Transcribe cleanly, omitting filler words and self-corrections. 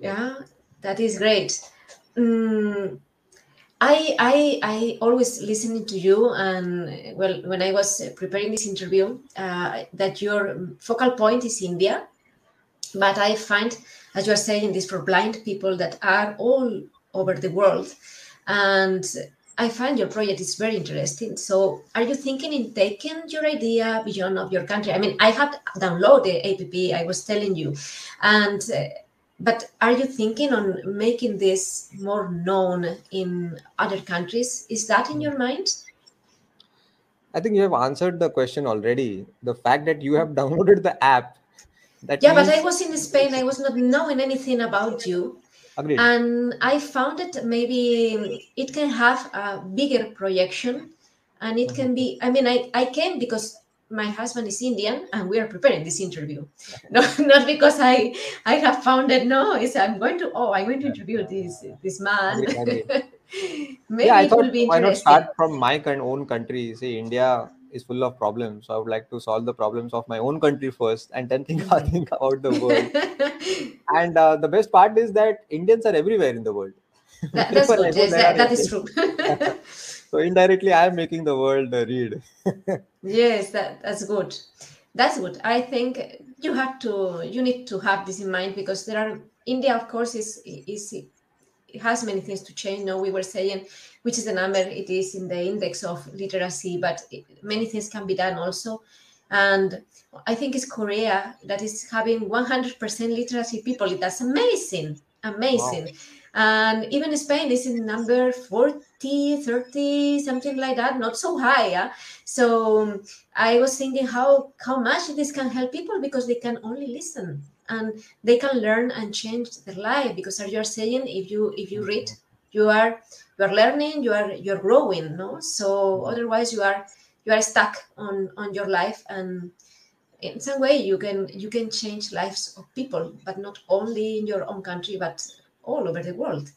Yeah, that is great. Mm, I always listening to you, and well, when I was preparing this interview, that your focal point is India, but I find, as you are saying, this for blind people that are all over the world, and I find your project is very interesting. So, are you thinking in taking your idea beyond of your country? I mean, I have downloaded the app I was telling you, and but are you thinking on making this more known in other countries? Is that in your mind? I think you have answered the question already. The fact that you have downloaded the app. That yeah, means... but I was in Spain. I was not knowing anything about you. Agreed. And I found that maybe it can have a bigger projection, and it can be, I mean, I came because my husband is Indian and we are preparing this interview. No, not because I have found that, no, it's, I'm going to interview this man. Agreed. Maybe yeah, I thought, it will be interesting. Why not start from my own country? See, India is full of problems. So I would like to solve the problems of my own country first and then think about the world. And the best part is that Indians are everywhere in the world. That's good. Yes, that is true. So indirectly, I am making the world read. Yes, that's good. That's good. I think you need to have this in mind, because there are, India, of course, it has many things to change. No, we were saying which is the number it is in the index of literacy, but many things can be done also. And I think it's Korea that is having 100% literacy people. That's amazing, amazing. Wow. And even Spain is in number 40, 30, something like that, not so high. Yeah? So I was thinking how much this can help people, because they can only listen and they can learn and change their life. Because as you are saying, if you read, you are learning, you're growing, no? So otherwise you are stuck on your life, and in some way you can change lives of people, but not only in your own country, but all over the world.